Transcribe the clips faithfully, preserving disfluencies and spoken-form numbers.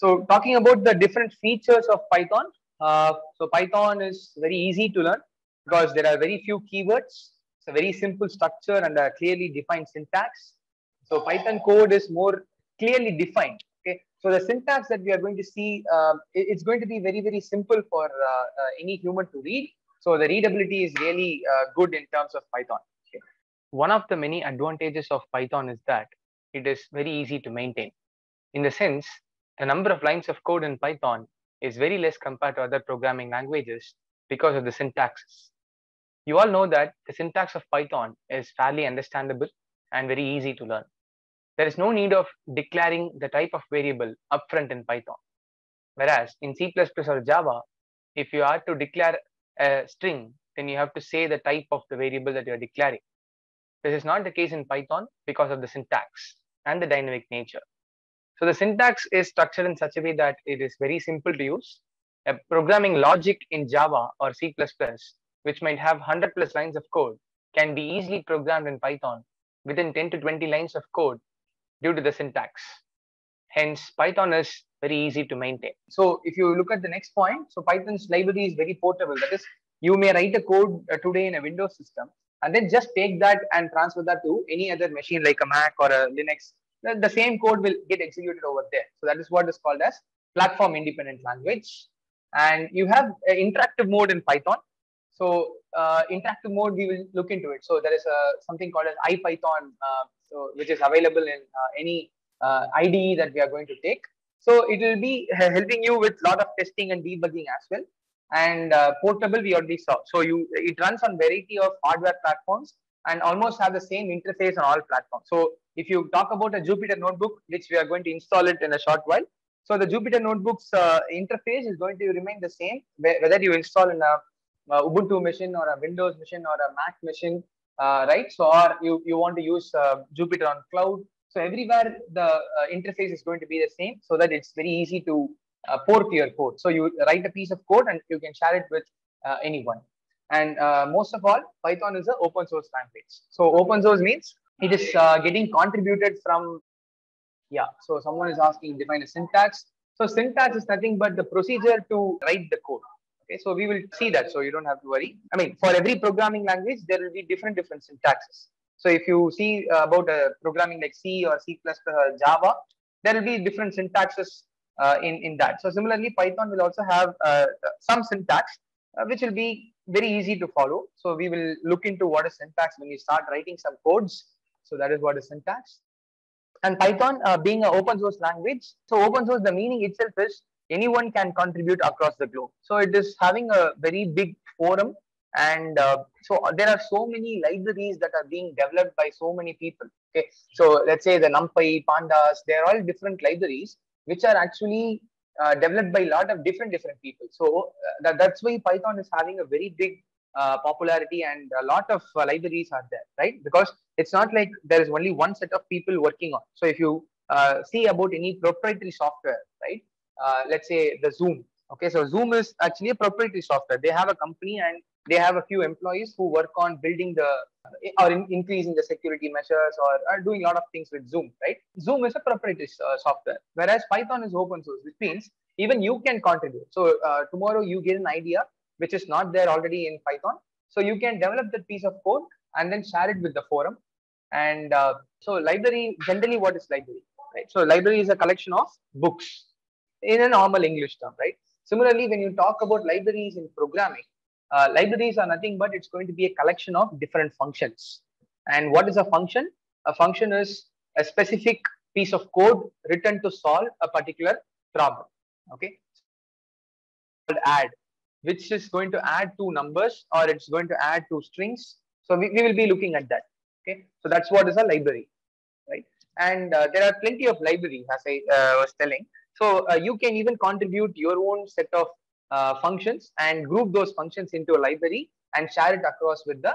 So talking about the different features of Python. Uh, so Python is very easy to learn because there are very few keywords. It's a very simple structure and a clearly defined syntax. So Python code is more clearly defined. Okay. So the syntax that we are going to see, uh, it's going to be very, very simple for uh, uh, any human to read. So the readability is really uh, good in terms of Python. Okay. One of the many advantages of Python is that it is very easy to maintain. In the sense, the number of lines of code in Python is very less compared to other programming languages because of the syntaxes. You all know that the syntax of Python is fairly understandable and very easy to learn. There is no need of declaring the type of variable upfront in Python. Whereas in C plus plus or Java, if you are to declare a string, then you have to say the type of the variable that you are declaring. This is not the case in Python because of the syntax and the dynamic nature. So the syntax is structured in such a way that it is very simple to use. A programming logic in Java or C plus plus, which might have one hundred plus lines of code, can be easily programmed in Python within ten to twenty lines of code due to the syntax. Hence, Python is very easy to maintain. So if you look at the next point, so Python's library is very portable. That is, you may write a code today in a Windows system and then just take that and transfer that to any other machine like a Mac or a Linux. The same code will get executed over there. So that is what is called as platform independent language. And you have an interactive mode in Python. So uh, interactive mode, we will look into it. So there is a, something called as IPython, uh, so, which is available in uh, any uh, I D E that we are going to take. So it will be helping you with a lot of testing and debugging as well. And uh, portable, we already saw. So you, it runs on variety of hardware platforms and almost have the same interface on all platforms. So if you talk about a Jupyter notebook, which we are going to install it in a short while. So the Jupyter notebook's uh, interface is going to remain the same, whether you install in a, a Ubuntu machine or a Windows machine or a Mac machine, uh, right? So or you, you want to use uh, Jupyter on cloud. So everywhere the uh, interface is going to be the same so that it's very easy to uh, port your code. So you write a piece of code and you can share it with uh, anyone. And uh, most of all, Python is an open source language. So open source means it is uh, getting contributed from, yeah. So someone is asking, define a syntax. So syntax is nothing but the procedure to write the code. Okay, so we will see that. So you don't have to worry. I mean, for every programming language, there will be different, different syntaxes. So if you see uh, about a programming like C or C plus plus or Java, there will be different syntaxes uh, in, in that. So similarly, Python will also have uh, some syntax, uh, which will be very easy to follow. So we will look into what is syntax when you start writing some codes. So that is what is syntax. And Python uh, being an open source language. So open source, the meaning itself is anyone can contribute across the globe. So it is having a very big forum. And uh, so there are so many libraries that are being developed by so many people. Okay. So let's say the NumPy, Pandas, they're all different libraries, which are actually uh, developed by a lot of different, different people. So uh, that, that's why Python is having a very big Uh, popularity and a lot of uh, libraries are there, right? Because it's not like there is only one set of people working on. So if you uh, see about any proprietary software, right? Uh, let's say the Zoom. Okay, so Zoom is actually a proprietary software. They have a company and they have a few employees who work on building the or in, increasing the security measures or are doing a lot of things with Zoom, right? Zoom is a proprietary uh, software, whereas Python is open source, which means even you can contribute. So uh, tomorrow you get an idea which is not there already in Python. So you can develop that piece of code and then share it with the forum. And uh, so library, generally what is library, right? So library is a collection of books in a normal English term, right? Similarly, when you talk about libraries in programming, uh, libraries are nothing but it's going to be a collection of different functions. And what is a function? A function is a specific piece of code written to solve a particular problem, okay? Add, which is going to add to numbers or it's going to add to strings. So we, we will be looking at that. Okay. So that's what is a library, right? And uh, there are plenty of libraries as I uh, was telling. So uh, you can even contribute your own set of uh, functions and group those functions into a library and share it across with the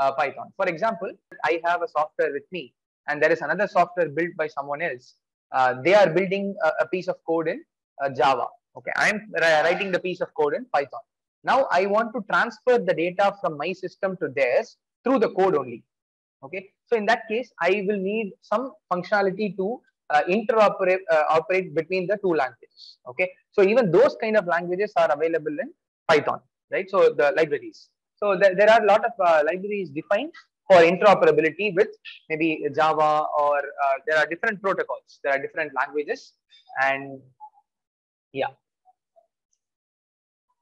uh, Python. For example, I have a software with me and there is another software built by someone else. Uh, they are building a, a piece of code in uh, Java. Okay, I'm writing the piece of code in Python. Now I want to transfer the data from my system to theirs through the code only. Okay, so in that case, I will need some functionality to uh, interoperate uh, operate between the two languages. languages. Okay, so even those kind of languages are available in Python, right? So the libraries. So there, there are a lot of uh, libraries defined for interoperability with maybe Java, or uh, there are different protocols, there are different languages, and yeah.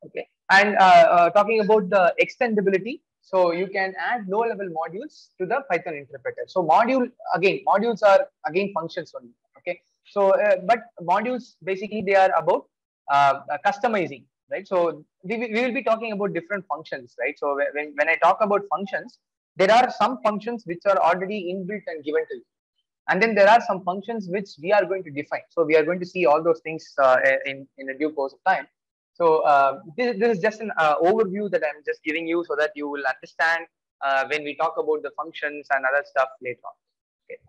Okay, and uh, uh, talking about the extendability, so you can add low-level modules to the Python interpreter. So module, again, modules are again functions only. Okay, so uh, but modules basically they are about uh, customizing, right? So we, we will be talking about different functions, right? So when when I talk about functions, there are some functions which are already inbuilt and given to you, and then there are some functions which we are going to define. So we are going to see all those things uh, in in a due course of time. So uh, this, this is just an uh, overview that I'm just giving you so that you will understand uh, when we talk about the functions and other stuff later on. Okay.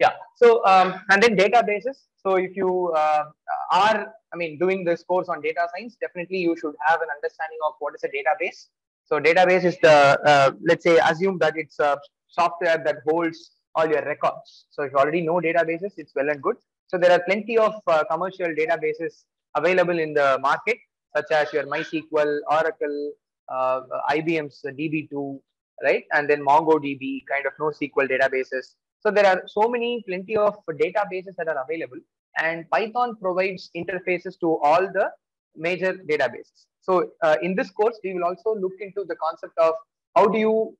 Yeah. So um, and then databases. So if you uh, are, I mean, doing this course on data science, definitely you should have an understanding of what is a database. So database is the, uh, let's say, assume that it's a software that holds all your records. So if you already know databases, it's well and good. So there are plenty of uh, commercial databases available in the market, such as your MySQL, Oracle, uh, I B M's D B two, right? And then MongoDB, kind of NoSQL databases. So there are so many, plenty of databases that are available, and Python provides interfaces to all the major databases. So uh, in this course, we will also look into the concept of how do you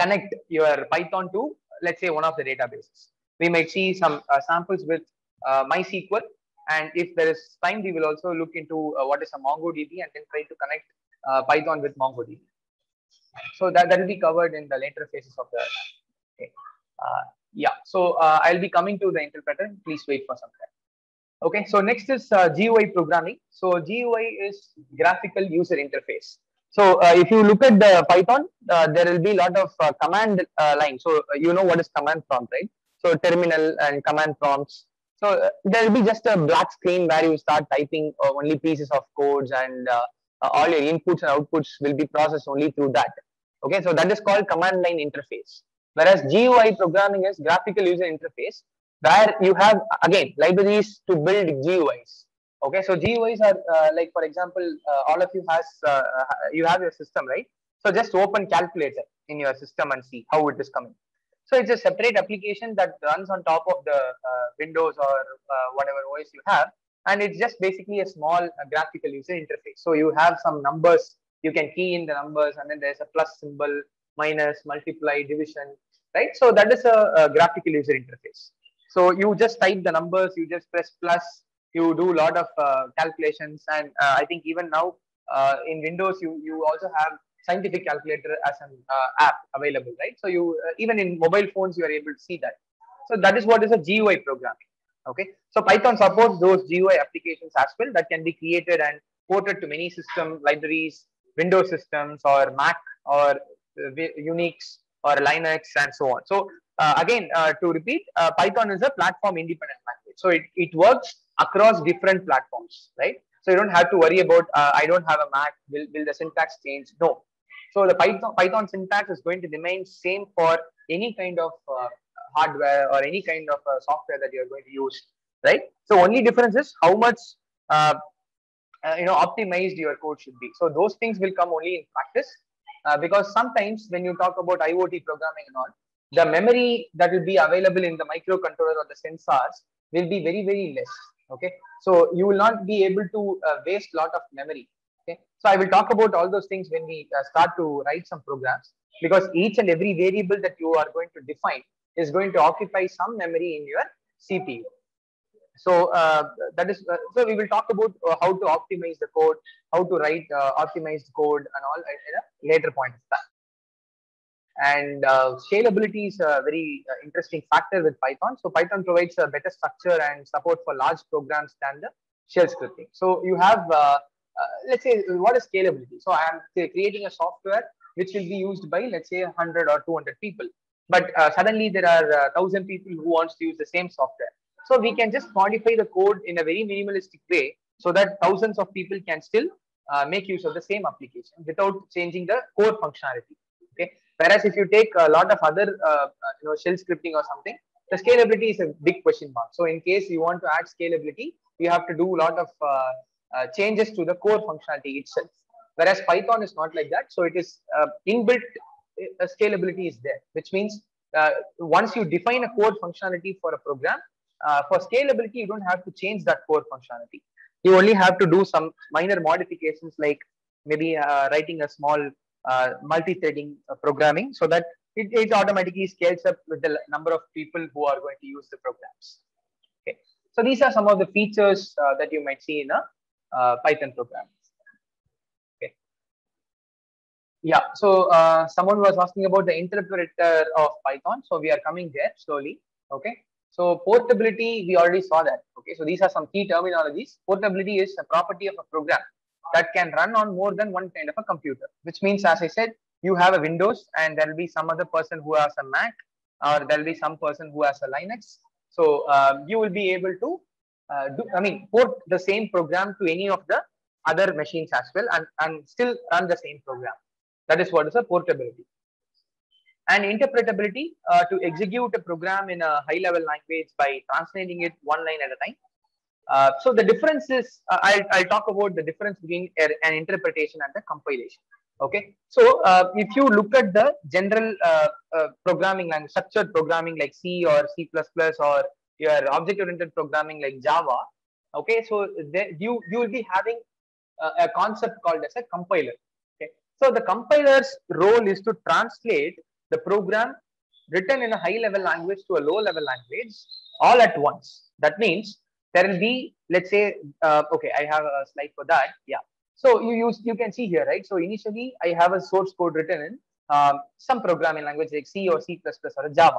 connect your Python to, let's say, one of the databases. We might see some uh, samples with uh, MySQL. And if there is time, we will also look into uh, what is a MongoDB and then try to connect uh, Python with MongoDB. So that, that will be covered in the later phases of the, okay. Uh, yeah, so uh, I'll be coming to the interpreter. Please wait for some time. Okay, so next is uh, G U I programming. So G U I is graphical user interface. So uh, if you look at the Python, uh, there will be a lot of uh, command uh, lines. So uh, you know what is command prompt, right? So terminal and command prompts. So uh, there will be just a black screen where you start typing uh, only pieces of codes, and uh, uh, all your inputs and outputs will be processed only through that. Okay, so that is called command line interface. Whereas G U I programming is graphical user interface, where you have, again, libraries to build G U Is. Okay, so G U Is are uh, like, for example, uh, all of you has, uh, you have your system, right? So just open calculator in your system and see how it is coming. So it's a separate application that runs on top of the uh, Windows or uh, whatever O S you have. And it's just basically a small uh, graphical user interface. So you have some numbers, you can key in the numbers, and then there's a plus symbol, minus, multiply, division, right? So that is a, a graphical user interface. So you just type the numbers, you just press plus, you do a lot of uh, calculations. And uh, I think even now uh, in Windows, you, you also have scientific calculator as an uh, app available, right? So you uh, even in mobile phones, you are able to see that. So that is what is a G U I programming. Okay, so Python supports those G U I applications as well that can be created and ported to many system libraries, Windows systems or Mac or uh, Unix or Linux and so on. So uh, again, uh, to repeat, uh, Python is a platform independent language. So it, it works across different platforms, right? So you don't have to worry about, uh, I don't have a Mac, will, will the syntax change? No. So the Python, Python syntax is going to remain same for any kind of uh, hardware or any kind of uh, software that you're going to use, right? So only difference is how much, uh, uh, you know, optimized your code should be. So those things will come only in practice uh, because sometimes when you talk about I O T programming and all, the memory that will be available in the microcontroller or the sensors will be very, very less, okay? So you will not be able to uh, waste a lot of memory. So I will talk about all those things when we uh, start to write some programs, because each and every variable that you are going to define is going to occupy some memory in your C P U. So uh, that is, uh, so we will talk about uh, how to optimize the code, how to write uh, optimized code and all at a later point of time. And uh, scalability is a very uh, interesting factor with Python. So Python provides a better structure and support for large programs than the shell scripting. So you have uh, Uh, let's say, what is scalability? So I am creating a software which will be used by, let's say, one hundred or two hundred people. But uh, suddenly there are uh, one thousand people who wants to use the same software. So we can just modify the code in a very minimalistic way so that thousands of people can still uh, make use of the same application without changing the core functionality. Okay. Whereas if you take a lot of other uh, you know, shell scripting or something, The scalability is a big question mark. So in case you want to add scalability, you have to do a lot of uh, uh, changes to the core functionality itself. Whereas Python is not like that. So it is uh, inbuilt uh, scalability is there, which means uh, once you define a core functionality for a program, uh, for scalability, you don't have to change that core functionality. You only have to do some minor modifications, like maybe uh, writing a small uh, multi-threading uh, programming so that it, it automatically scales up with the number of people who are going to use the programs. Okay. So these are some of the features uh, that you might see in a uh, Python program. Okay. Yeah. So uh, someone was asking about the interpreter of Python. So we are coming there slowly. Okay. So portability, we already saw that. Okay. So these are some key terminologies. Portability is a property of a program that can run on more than one kind of a computer, which means, as I said, you have a Windows and there will be some other person who has a Mac, or there will be some person who has a Linux. So uh, you will be able to, uh, do, I mean, port the same program to any of the other machines as well, and, and still run the same program. That is what is a portability. And interpretability, uh, to execute a program in a high level language by translating it one line at a time. Uh, so the difference is, uh, I'll, I'll talk about the difference between an interpretation and a compilation. Okay, so uh, if you look at the general uh, uh, programming language, structured programming like C or C plus plus, or your object-oriented programming like Java, okay, so there you, you will be having a, a concept called as a compiler. Okay, so the compiler's role is to translate the program written in a high-level language to a low-level language all at once. That means there will be, let's say, uh, okay, I have a slide for that. Yeah. So you use, you can see here, right? So initially I have a source code written in um, some programming language like C or C plus plus or Java.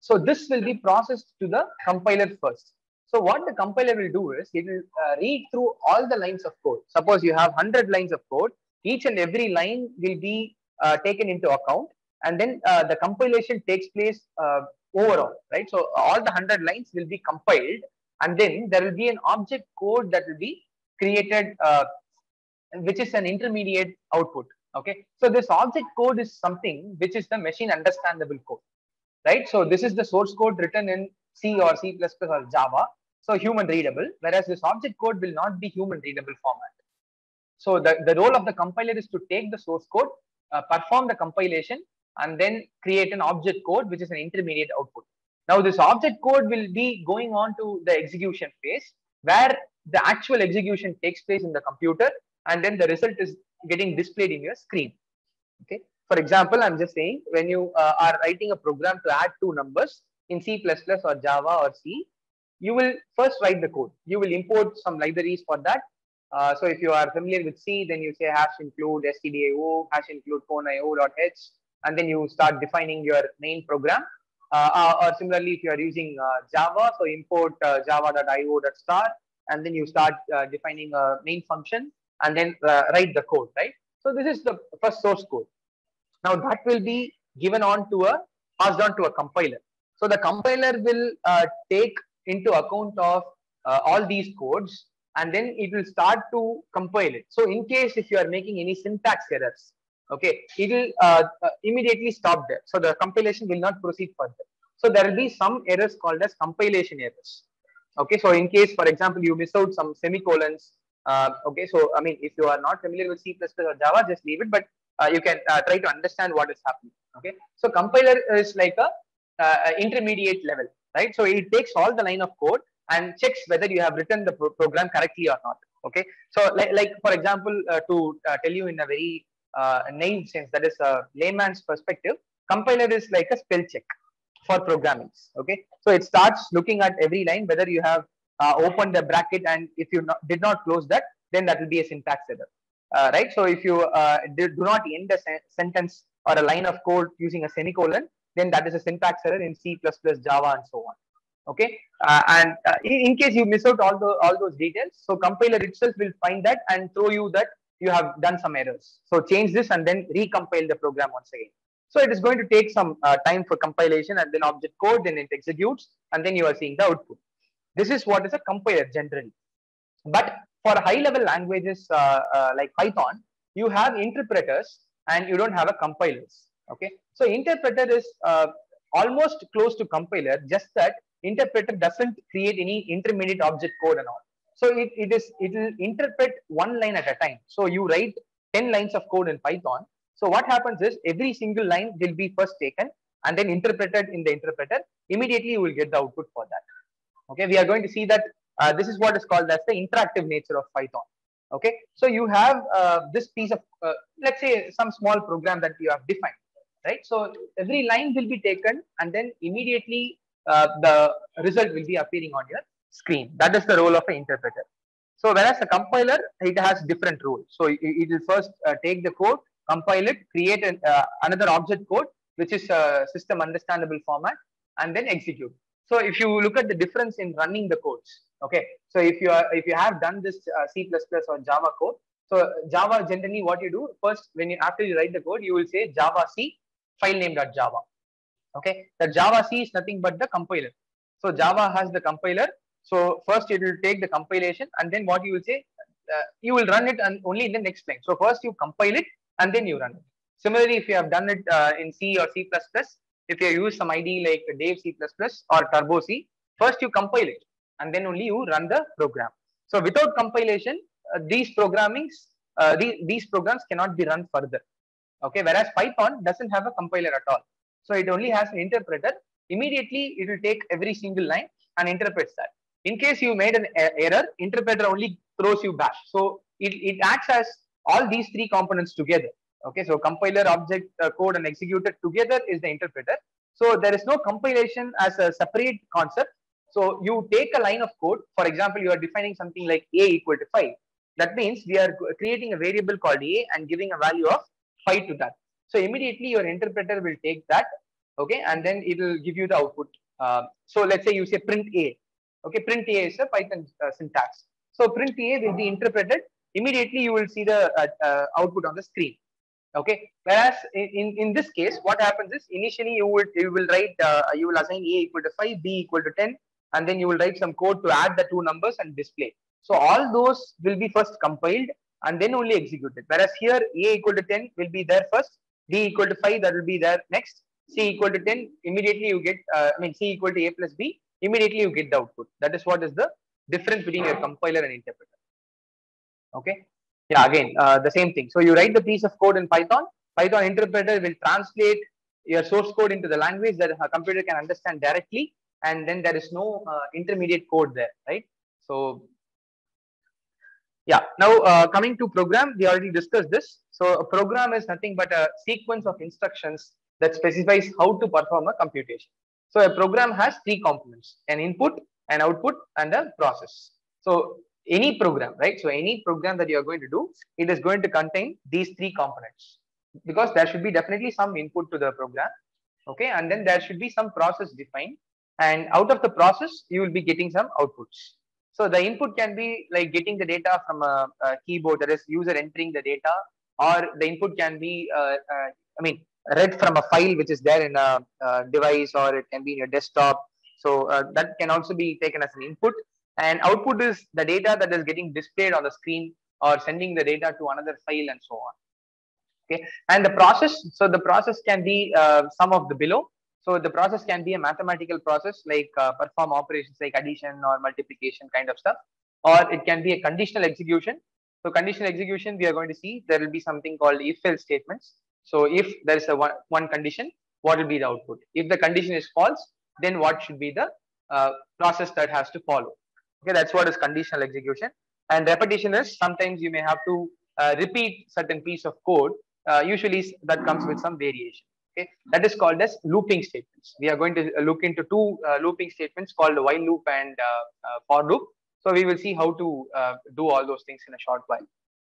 So this will be processed to the compiler first. So what the compiler will do is it will uh, read through all the lines of code. Suppose you have one hundred lines of code, each and every line will be uh, taken into account, and then uh, the compilation takes place uh, overall, right? So all the one hundred lines will be compiled, and then there will be an object code that will be created, uh, which is an intermediate output. Okay, so this object code is something which is the machine understandable code, right? So this is the source code written in C or C plus plus or Java, so human readable, whereas this object code will not be human readable format. So the, the role of the compiler is to take the source code, uh, perform the compilation, and then create an object code which is an intermediate output. Now this object code will be going on to the execution phase, where the actual execution takes place in the computer, and then the result is getting displayed in your screen. Okay. For example, I'm just saying, when you uh, are writing a program to add two numbers in C plus plus or Java or C, you will first write the code. You will import some libraries for that. Uh, so if you are familiar with C, then you say hash include stdio, hash include conio.h, and then you start defining your main program. Uh, or similarly, if you are using uh, Java, so import uh, java dot i o dot star, and then you start uh, defining a main function, and then uh, write the code, right? So this is the first source code. Now that will be given on to a, passed on to a compiler. So the compiler will uh, take into account of uh, all these codes, and then it will start to compile it. So in case if you are making any syntax errors, okay, it will uh, uh, immediately stop there. So the compilation will not proceed further. So there will be some errors called as compilation errors. Okay, so in case, for example, you miss out some semicolons. Uh, okay, so I mean, if you are not familiar with C plus plus or Java, just leave it, but uh, you can uh, try to understand what is happening. Okay, so compiler is like a uh, intermediate level, right? So it takes all the line of code and checks whether you have written the pro program correctly or not. Okay, so like, like for example, uh, to uh, tell you in a very uh, naive sense, that is a layman's perspective, compiler is like a spell check for programming. Okay, so it starts looking at every line whether you have Uh, open the bracket, and if you not, did not close that, then that will be a syntax error, uh, right? So if you uh, do, do not end a sen sentence or a line of code using a semicolon, then that is a syntax error in C plus plus, Java, and so on. Okay, uh, and uh, in, in case you miss out all the all those details, so compiler itself will find that and throw you that you have done some errors. So change this and then recompile the program once again. So it is going to take some uh, time for compilation, and then object code, then it executes, and then you are seeing the output. This is what is a compiler generally. But for high level languages uh, uh, like Python, you have interpreters and you don't have a compilers. Okay, so interpreter is uh, almost close to compiler, just that interpreter doesn't create any intermediate object code and all. So it, it is it will interpret one line at a time. So you write ten lines of code in Python. So what happens is every single line will be first taken and then interpreted in the interpreter. Immediately you will get the output for that. Okay, we are going to see that uh, this is what is called as the interactive nature of Python. Okay, so you have uh, this piece of uh, let's say some small program that you have defined, right? So every line will be taken and then immediately uh, the result will be appearing on your screen. That is the role of an interpreter. So whereas a compiler, it has different role. So it, it will first uh, take the code, compile it, create an, uh, another object code, which is a system understandable format, and then execute. So if you look at the difference in running the codes, okay. So if you are, if you have done this uh, C plus plus or Java code, so Java generally what you do first, when you after you write the code, you will say Java C file name dot Java. Okay, the Java C is nothing but the compiler. So Java has the compiler. So first it will take the compilation and then what you will say, uh, you will run it and only in the next line. So first you compile it and then you run it. Similarly, if you have done it uh, in C or C plus plus, if you use some I D like Dave C plus plus or Turbo C, first you compile it and then only you run the program. So without compilation, uh, these programmings, uh, the, these programs cannot be run further. Okay, whereas Python doesn't have a compiler at all. So it only has an interpreter. Immediately it will take every single line and interprets that. In case you made an error, interpreter only throws you back. So it, it acts as all these three components together. Okay, so compiler, object, uh, code, and executed together is the interpreter. So there is no compilation as a separate concept. So you take a line of code. For example, you are defining something like a equal to five. That means we are creating a variable called a and giving a value of five to that. So immediately your interpreter will take that. Okay, and then it will give you the output. Uh, so let's say you say print a. Okay, print A is a Python uh, syntax. So print A will be interpreted. Immediately you will see the uh, uh, output on the screen. Okay. Whereas in, in this case, what happens is initially you will you will write uh, you will assign A equal to five, B equal to ten, and then you will write some code to add the two numbers and display. So all those will be first compiled and then only executed. Whereas here A equal to ten will be there first, B equal to five that will be there next, C equal to ten immediately you get uh, I mean C equal to A plus B. Immediately you get the output. That is what is the difference between your compiler and interpreter. Okay. Yeah, again, uh, the same thing. So you write the piece of code in Python. Python interpreter will translate your source code into the language that a computer can understand directly. And then there is no uh, intermediate code there, right? So, yeah. Now, uh, coming to program, we already discussed this. So a program is nothing but a sequence of instructions that specifies how to perform a computation. So a program has three components, an input, an output, and a process. So any program, right? So any program that you are going to do, it is going to contain these three components because there should be definitely some input to the program. Okay. And then there should be some process defined, and out of the process, you will be getting some outputs. So the input can be like getting the data from a, a keyboard, that is user entering the data, or the input can be, uh, uh, I mean, read from a file which is there in a uh, device, or it can be in your desktop. So uh, that can also be taken as an input, and output is the data that is getting displayed on the screen or sending the data to another file and so on. Okay. And the process, so the process can be uh, some of the below. So the process can be a mathematical process like uh, perform operations like addition or multiplication kind of stuff, or it can be a conditional execution. So conditional execution, we are going to see there will be something called if-else statements. So if there is a one, one condition, what will be the output? If the condition is false, then what should be the uh, process that has to follow? Okay, that's what is conditional execution. And repetition is sometimes you may have to uh, repeat certain piece of code. Uh, usually that comes with some variation. Okay, that is called as looping statements. We are going to look into two uh, looping statements called while loop and uh, uh, for loop. So we will see how to uh, do all those things in a short while.